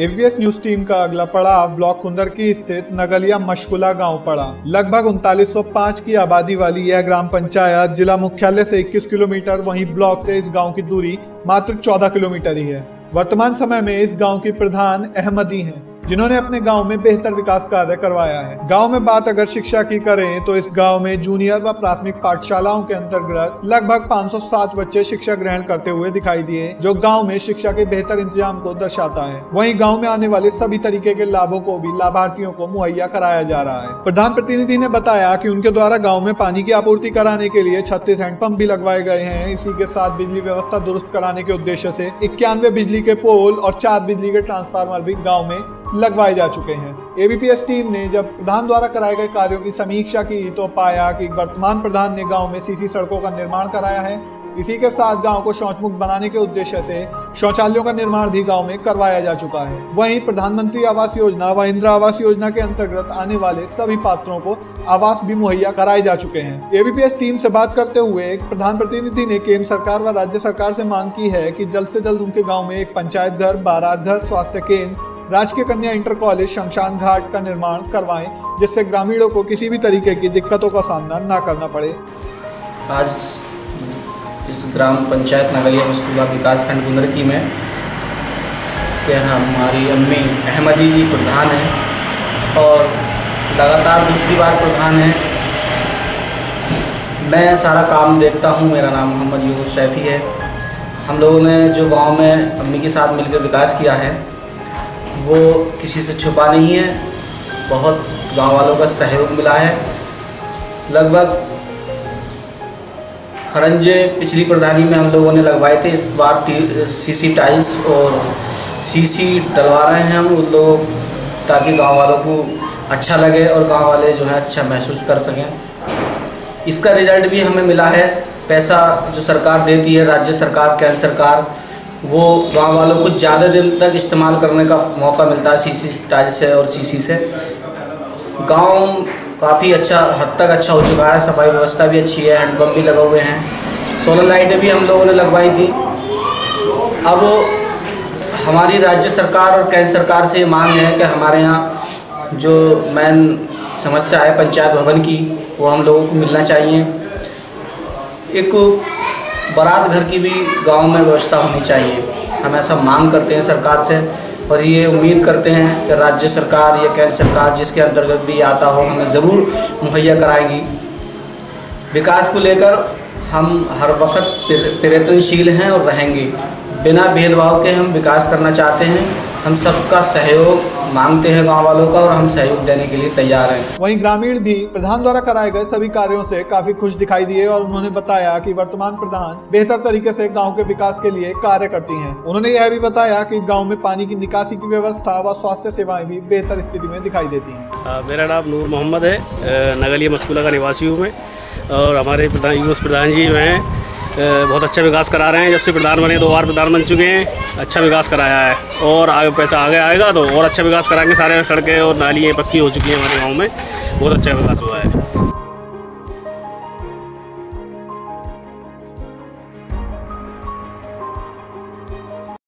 ABPS news team का अगला पड़ाव ब्लॉक कुंदरकी स्थित नगलिया मशकुला गांव पड़ा। लगभग 3905 की आबादी वाली यह ग्राम पंचायत जिला मुख्यालय से 21 किलोमीटर, वहीं ब्लॉक से इस गांव की दूरी मात्र 14 किलोमीटर ही है। वर्तमान समय में इस गांव की प्रधान अहमदी हैं, जिन्होंने अपने गांव में बेहतर विकास कार्य करवाया है। गांव में बात अगर शिक्षा की करें तो इस गांव में जूनियर व प्राथमिक पाठशालाओं के अंतर्गत लगभग 507 बच्चे शिक्षा ग्रहण करते हुए दिखाई दिए, जो गांव में शिक्षा के बेहतर इंतजाम को दर्शाता है। वहीं गांव में आने वाले सभी तरीके के लाभों को भी लाभार्थियों को मुहैया कराया जा रहा है। प्रधान प्रतिनिधि ने बताया कि उनके द्वारा गाँव में पानी की आपूर्ति कराने के लिए 36 हैंडपंप भी लगवाए गए हैं। इसी के साथ बिजली व्यवस्था दुरुस्त कराने के उद्देश्य से 91 बिजली के पोल और 4 बिजली के ट्रांसफार्मर भी गाँव में लगवाए जा चुके हैं। एबीपीएस टीम ने जब प्रधान द्वारा कराए गए कार्यों की समीक्षा की तो पाया कि वर्तमान प्रधान ने गांव में सीसी सड़कों का निर्माण कराया है। इसी के साथ गांव को शौच मुक्त बनाने के उद्देश्य से शौचालयों का निर्माण भी गांव में करवाया जा चुका है। वहीं प्रधानमंत्री आवास योजना व इंदिरा आवास योजना के अंतर्गत आने वाले सभी पात्रों को आवास भी मुहैया कराए जा चुके हैं। एबीपीएस टीम से बात करते हुए प्रधान प्रतिनिधि ने केंद्र सरकार व राज्य सरकार से मांग की है कि जल्द से जल्द उनके गाँव में एक पंचायत घर, बारात घर, स्वास्थ्य केंद्र, राजकीय कन्या इंटर कॉलेज, शमशान घाट का निर्माण करवाएं, जिससे ग्रामीणों को किसी भी तरीके की दिक्कतों का सामना ना करना पड़े। आज इस ग्राम पंचायत नगलिया मशकुला विकासखंड कुंदरकी में हमारी अम्मी अहमदी जी प्रधान हैं और लगातार दूसरी बार प्रधान हैं। मैं सारा काम देखता हूं। मेरा नाम मोहम्मद यूसुफ सैफ़ी है। हम लोगों ने जो गाँव में अम्मी के साथ मिलकर विकास किया है वो किसी से छुपा नहीं है। बहुत गांव वालों का सहयोग मिला है। लगभग खड़ंजे पिछली प्रधानी में हम लोगों ने लगवाए थे। इस बार सीसी टाइल्स और सीसी डलवा रहे हैं हम उन लोगों, ताकि गांव वालों को अच्छा लगे और गांव वाले जो है अच्छा महसूस कर सकें। इसका रिज़ल्ट भी हमें मिला है। पैसा जो सरकार देती है, राज्य सरकार, केंद्र सरकार, वो गांव वालों को ज़्यादा दिन तक इस्तेमाल करने का मौका मिलता है। सीसी टाइल से और सीसी से गांव काफ़ी अच्छा हद तक अच्छा हो चुका है। सफाई व्यवस्था भी अच्छी है, हैंडपम्प भी लगे हुए हैं, सोलर लाइटें भी हम लोगों ने लगवाई थी। अब हमारी राज्य सरकार और केंद्र सरकार से मांग है कि हमारे यहाँ जो मेन समस्या है पंचायत भवन की, वो हम लोगों को मिलना चाहिए। एक बारात घर की भी गांव में व्यवस्था होनी चाहिए। हम ऐसा मांग करते हैं सरकार से और ये उम्मीद करते हैं कि राज्य सरकार या केंद्र सरकार जिसके अंतर्गत भी आता हो हमें ज़रूर मुहैया कराएगी। विकास को लेकर हम हर वक्त प्रयत्नशील हैं और रहेंगे। बिना भेदभाव के हम विकास करना चाहते हैं। हम सबका सहयोग मांगते हैं गाँव वालों का और हम सहयोग देने के लिए तैयार हैं। वहीं ग्रामीण भी प्रधान द्वारा कराए गए सभी कार्यों से काफी खुश दिखाई दिए और उन्होंने बताया कि वर्तमान प्रधान बेहतर तरीके से गांव के विकास के लिए कार्य करती हैं। उन्होंने यह भी बताया कि गांव में पानी की निकासी की व्यवस्था व स्वास्थ्य सेवाएं भी बेहतर स्थिति में दिखाई देती है। मेरा नाम नूर मोहम्मद है, नगलिया मशकुला का निवासी हूँ मैं। और हमारे प्रधान जी हैं बहुत अच्छा विकास करा रहे हैं। जब से प्रधान बने 2 बार प्रधान बन चुके हैं, अच्छा विकास कराया है। और आगे पैसा आगे आएगा तो और अच्छा विकास कराएंगे। सारे सड़कें और नालियाँ पक्की हो चुकी हैं हमारे गांव में। बहुत अच्छा विकास हुआ है।